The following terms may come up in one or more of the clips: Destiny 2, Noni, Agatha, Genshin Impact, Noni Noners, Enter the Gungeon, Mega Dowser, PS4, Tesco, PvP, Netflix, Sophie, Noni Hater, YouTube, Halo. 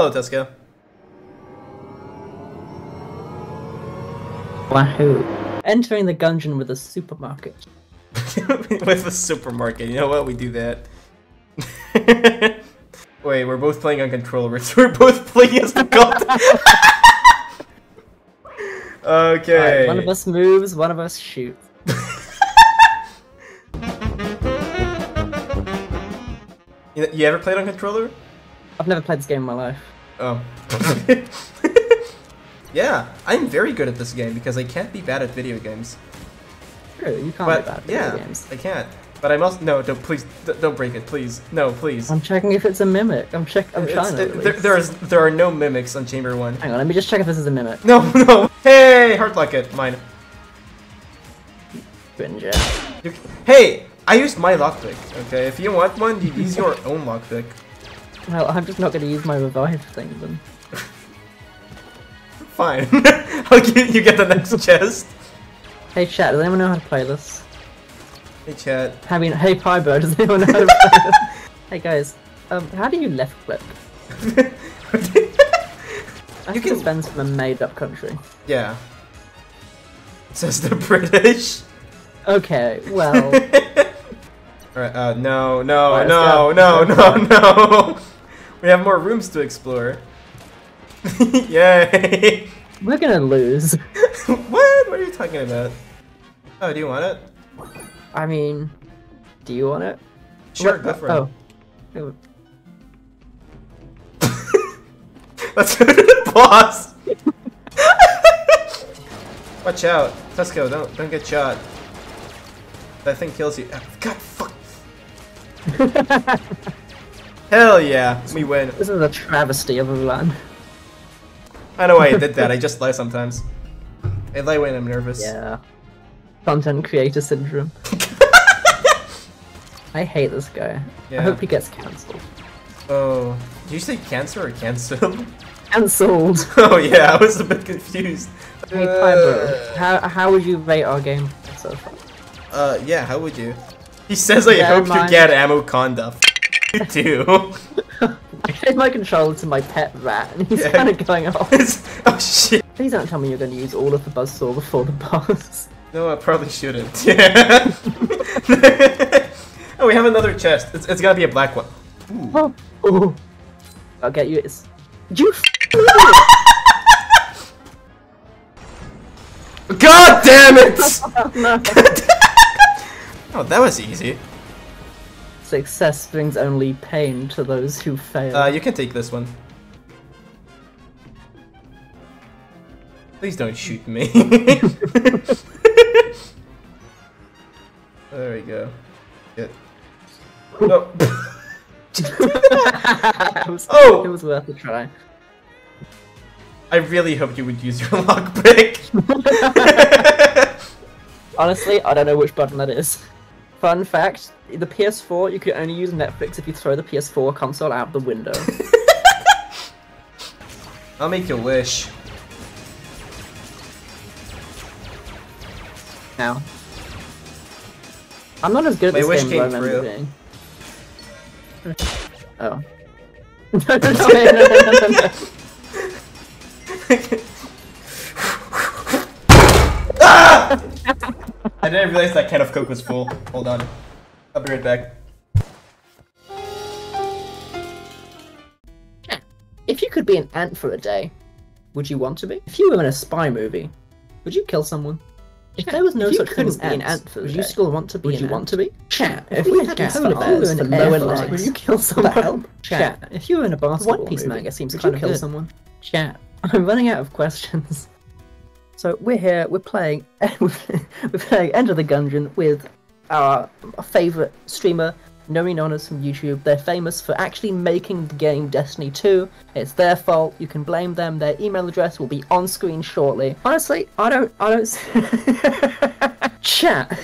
Hello, Tesco. Wahoo. Entering the Gungeon with a supermarket. With a supermarket, you know what? We do that. Wait, we're both playing on controller, so we're both playing as the god. Okay. Right, one of us moves, one of us shoots. You ever played on controller? I've never played this game in my life. Oh. Yeah, I'm very good at this game because I can't be bad at video games. True, you can't be bad at video games. I can't. But I must. No, don't please. Don't break it, please. No, please. I'm checking if it's a mimic. I'm trying to. There are no mimics on Chamber 1. Hang on, let me just check if this is a mimic. No, no. Hey, hard luck it. Mine. Hey, I used my lockpick. Okay, if you want one, you use your own lockpick. No, I'm just not gonna use my revive thing then. Fine. You get the next chest. Hey chat, does anyone know how to play this? Hey chat. I mean, hey Pybo, does anyone know how to play this? Hey guys, how do you left click? I think it spends from a made-up country. Yeah. Says the British. Okay, well. Alright, no, no, right, no, no, no, no! We have more rooms to explore. Yay! We're gonna lose. What? What are you talking about? Oh, do you want it? I mean, do you want it? Sure, go for it. Oh. Let's go to the boss! Watch out. Tesco, don't get shot. That thing kills you. God, fuck! Hell yeah, we win. This is a travesty of a run. I know why I did that, I just lie sometimes. I lie when I'm nervous. Yeah. Content creator syndrome. I hate this guy. Yeah. I hope he gets cancelled. Oh. Did you say cancer or cancelled? Cancelled! Oh yeah, I was a bit confused. Hey, Pyro, how would you rate our game so far? Yeah, how would you? He says, I hope you get ammo conda. You do. I gave my controller to my pet rat, and he's kind of going off. Oh shit. Please don't tell me you're going to use all of the buzzsaw before the boss. No, I probably shouldn't. Yeah. Oh, we have another chest. It's going to be a black one. Ooh. Oh. Ooh. I'll get you. It's... You God damn it! Oh, no. Oh, that was easy. Success brings only pain to those who fail. You can take this one. Please don't shoot me. There we go. Yeah. No. It was worth a try. I really hoped you would use your lockpick. Honestly, I don't know which button that is. Fun fact, the PS4, you could only use Netflix if you throw the PS4 console out the window. I'll make your wish. Now. I'm not as good at this game as I remember being. Oh. No, no, no, no, I didn't realize that can of Coke was full. Hold on. I'll be right back. If you could be an ant for a day, would you want to be? If you were in a spy movie, would you kill someone? If there was no such thing as an ant for a day, would you still want to be an ant? Would you want to be? Chat, if we had polar bears for lower legs, would you kill someone? Chat, if you were in a basketball movie, would you kill someone? Chat, I'm running out of questions. So we're here, we're playing Enter the Gungeon with our favourite streamer, Noni Noners from YouTube. They're famous for actually making the game Destiny 2. It's their fault, you can blame them, their email address will be on screen shortly. Honestly, I don't... Chat!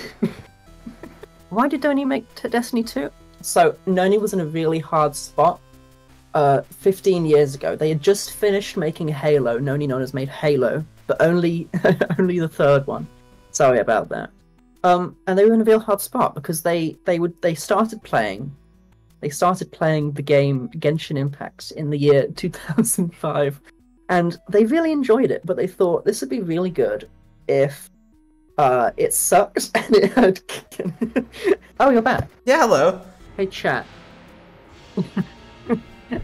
Why did Noni make Destiny 2? So, Noni was in a really hard spot. 15 years ago. They had just finished making Halo. Noni Noners made Halo, but only the third one. Sorry about that. And they were in a real hard spot because they started playing. They started playing the game Genshin Impact in the year 2005, and they really enjoyed it, but they thought this would be really good if it sucked and it had... Oh, you're back. Yeah, hello. Hey, chat.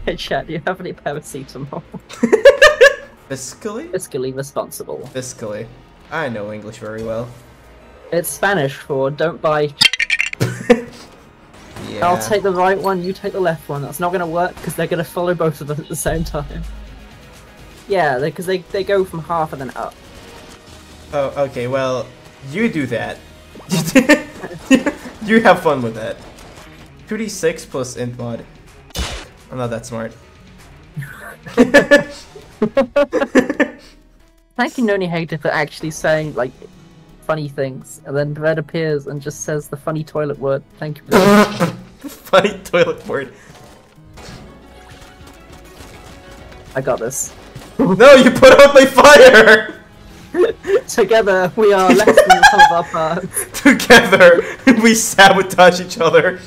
Hey, chat, do you have any paracetamol? Fiscally? Fiscally responsible. Fiscally. I know English very well. It's Spanish for don't buy. Yeah. I'll take the right one, you take the left one. That's not gonna work because they're gonna follow both of them at the same time. Yeah, because they go from half and then up. Oh, okay, well, you do that. You have fun with that. 2d6 plus int mod. I'm not that smart. Thank you, Noni Hater, for actually saying, like, funny things, and then Brad appears and just says the funny toilet word. Thank you. Funny toilet word. I got this. No, you put out my fire! Together, we are less than the sum of our parts. Together, we sabotage each other.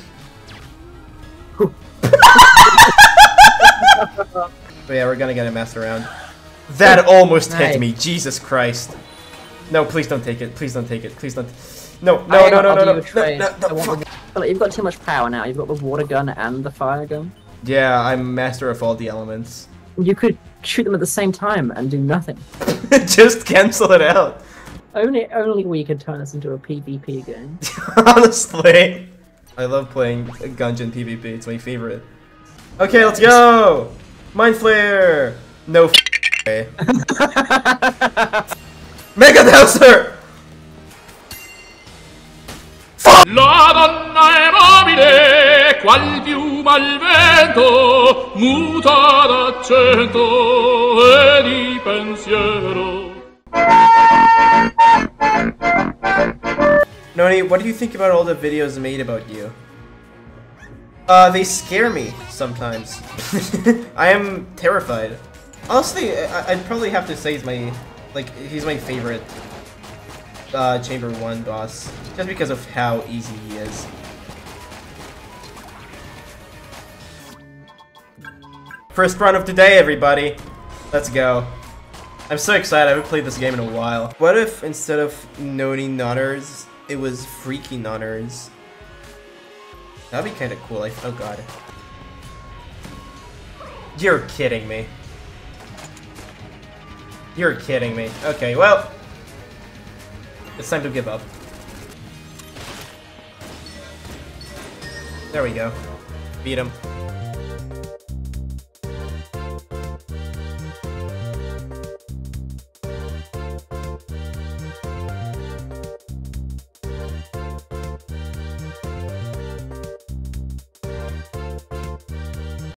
But yeah, we're gonna get a mess around. That almost hit me, Jesus Christ. No, please don't take it. Please don't take it. Please don't. No, you've got too much power now. You've got the water gun and the fire gun. Yeah, I'm master of all the elements. You could shoot them at the same time and do nothing. Just cancel it out. Only we could turn this into a PvP game. Honestly. I love playing Gungeon PvP. It's my favorite. Okay, let's go. Mind flare. No way. Mega Dowser! La donna è mobile, qual piuma al vento, muta d'accento e di pensiero. Noni, what do you think about all the videos made about you? They scare me sometimes. I am terrified. Honestly, I'd probably have to say it's my... Like, he's my favorite Chamber 1 boss, just because of how easy he is. First run of today, everybody! Let's go. I'm so excited, I haven't played this game in a while. What if instead of Noni Noners, it was Freaky Noners? That'd be kinda cool, oh god. You're kidding me. You're kidding me. Okay, well, it's time to give up. There we go. Beat him.